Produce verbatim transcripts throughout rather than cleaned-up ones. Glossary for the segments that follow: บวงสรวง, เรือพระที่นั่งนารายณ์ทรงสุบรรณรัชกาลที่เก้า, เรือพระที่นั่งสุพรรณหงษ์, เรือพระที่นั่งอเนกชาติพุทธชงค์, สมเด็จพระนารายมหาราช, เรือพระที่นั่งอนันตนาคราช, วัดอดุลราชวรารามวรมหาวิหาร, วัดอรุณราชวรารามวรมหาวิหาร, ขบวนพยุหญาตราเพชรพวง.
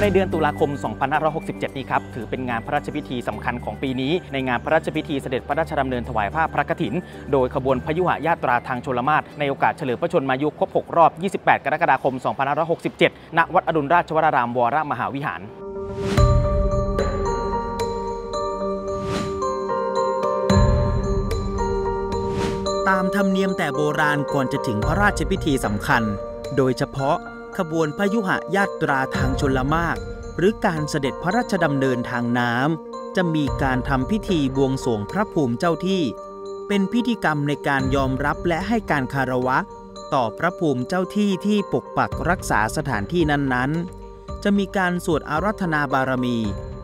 ในเดือนตุลาคม สองพันห้าร้อยหกสิบเจ็ด นี้ครับถือเป็นงานพระราชพิธีสำคัญของปีนี้ในงานพระราชพิธีเสด็จพระราชดำเนินถวายผ้าพระกฐินโดยขบวนพยุหญาตราทางชลมาศในโอกาสเฉลิมพระชนมายุครบหกรอบยี่สิบแปดกรกฎาคมสองพันห้าร้อยหกสิบเจ็ด ณ วัดอดุลราชวรารามวรมหาวิหารตามธรรมเนียมแต่โบราณก่อนจะถึงพระราชพิธีสำคัญโดยเฉพาะขบวนพยุหญาตราทางชลมากหรือการเสด็จพระราชดำเนินทางน้ำจะมีการทำพิธีบวงสรวงพระภูมิเจ้าที่เป็นพิธีกรรมในการยอมรับและให้การคารวะต่อพระภูมิเจ้าที่ที่ปกปักรักษาสถานที่นั้นๆจะมีการสวดอาราธนาบารมี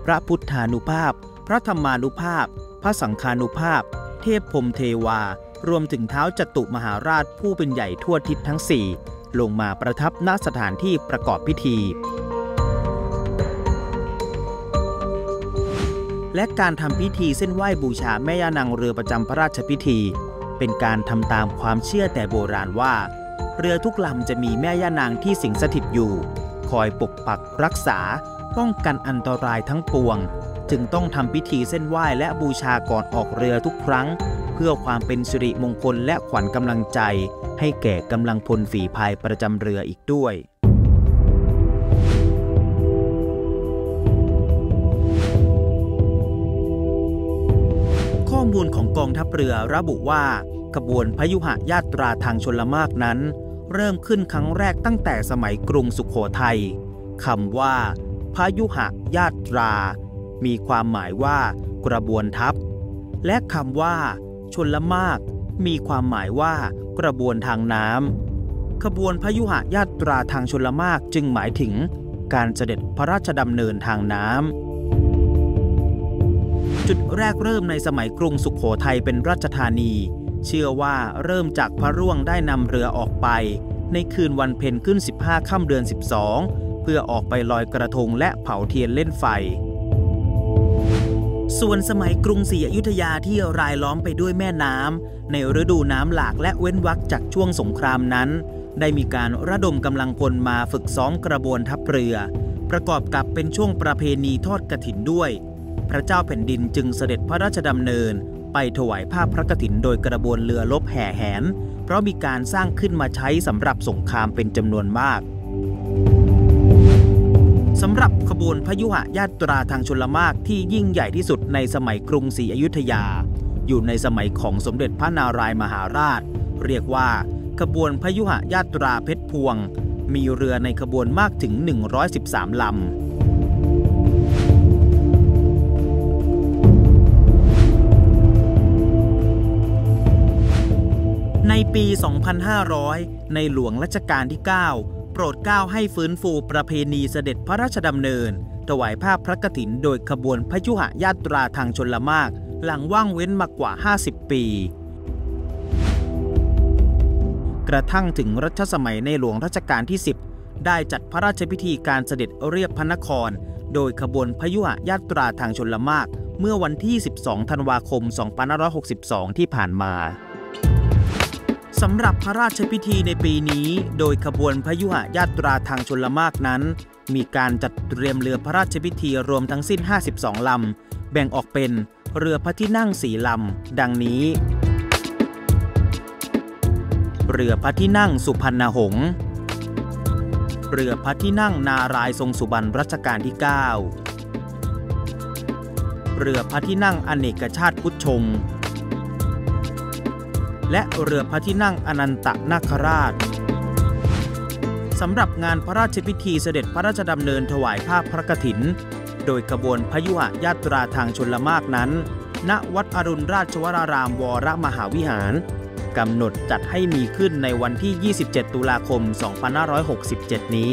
พระพุทธานุภาพพระธรรมานุภาพพระสังฆานุภาพเทพพรหมเทวารวมถึงเท้าจตุมหาราชผู้เป็นใหญ่ทั่วทิศทั้งสี่ลงมาประทับณสถานที่ประกอบพิธีและการทำพิธีเส้นไหว้บูชาแม่ย่านางเรือประจำพระราชพิธีเป็นการทำตามความเชื่อแต่โบราณว่าเรือทุกลำจะมีแม่ย่านางที่สิงสถิตอยู่คอยปกปักรักษาป้องกันอันตรายทั้งปวงจึงต้องทำพิธีเส้นไหว้และบูชาก่อนออกเรือทุกครั้งเพื่อความเป็นสิริมงคลและขวัญกำลังใจให้แก่กำลังพลฝีพายประจำเรืออีกด้วยข้อมูลของกองทัพเรือระบุว่าขบวนพยุหญาตราทางชลมากนั้นเริ่มขึ้นครั้งแรกตั้งแต่สมัยกรุงสุโขทัยคำว่าพยุหญาตรามีความหมายว่ากระบวนทัพและคำว่าชลมากมีความหมายว่ากระบวนทางน้ำขบวนพยุหญาตราทางชลมากจึงหมายถึงการเสด็จพระราชดำเนินทางน้ำจุดแรกเริ่มในสมัยกรุงสุโขทัยเป็นราชธานีเชื่อว่าเริ่มจากพระร่วงได้นำเรือออกไปในคืนวันเพ็ญขึ้นสิบห้าค่ำเดือนสิบสองเพื่อออกไปลอยกระทงและเผาเทียนเล่นไฟส่วนสมัยกรุงศรีอยุธยาที่รายล้อมไปด้วยแม่น้ำในฤดูน้ำหลากและเว้นวรรคจากช่วงสงครามนั้นได้มีการระดมกำลังพลมาฝึกซ้อมกระบวนทัพเรือประกอบกับเป็นช่วงประเพณีทอดกฐินด้วยพระเจ้าแผ่นดินจึงเสด็จพระราชดำเนินไปถวายผ้าพระกฐินโดยกระบวนเรือลบแห่แหนเพราะมีการสร้างขึ้นมาใช้สำหรับสงครามเป็นจำนวนมากสำหรับขบวนพยุหญาตราทางชลมากที่ยิ่งใหญ่ที่สุดในสมัยกรุงศรีอยุธยาอยู่ในสมัยของสมเด็จพระนารายมหาราชเรียกว่าขบวนพยุหญาตราเพชรพวงมีเรือในขบวนมากถึงหนึ่งร้อยสิบสามลำในปีสองพันห้าร้อยในหลวงรัชกาลที่เก้าโปรดเกล้าให้ฟื้นฟูประเพณีเสด็จพระราชดำเนินถวายผ้าพระกฐินโดยขบวนพยุหญาตราทางชลมากหลังว่างเว้นมากว่าห้าสิบปีกระทั่งถึงรัชสมัยในหลวงรัชกาลที่สิบได้จัดพระราชพิธีการเสด็จเรียบพระนครโดยขบวนพยุหญาตราทางชลมากเมื่อวันที่สิบสองธันวาคมสองพันห้าร้อยหกสิบสองที่ผ่านมาสำหรับพระราชพิธีในปีนี้โดยขบวนพยุหญาตราทางชลมากนั้นมีการจัดเตรียมเรือพระราชพิธีรวมทั้งสิ้นห้าสิบสองลำแบ่งออกเป็นเรือพระที่นั่งสี่ลำดังนี้เรือพระที่นั่งสุพรรณหงษ์เรือพระที่นั่งนารายณ์ทรงสุบรรณรัชกาลที่เก้าเรือพระที่นั่งอเนกชาติพุทธชงค์และเรือพระที่นั่งอนันตนาคราชสำหรับงานพระราชพิธีเสด็จพระราชดำเนินถวายผ้าพระกฐินโดยขบวนพยุหญาตราทางชลมากนั้นณวัดอรุณราชวรารามวรมหาวิหารกำหนดจัดให้มีขึ้นในวันที่ยี่สิบเจ็ดตุลาคมสองพันห้าร้อยหกสิบเจ็ดนี้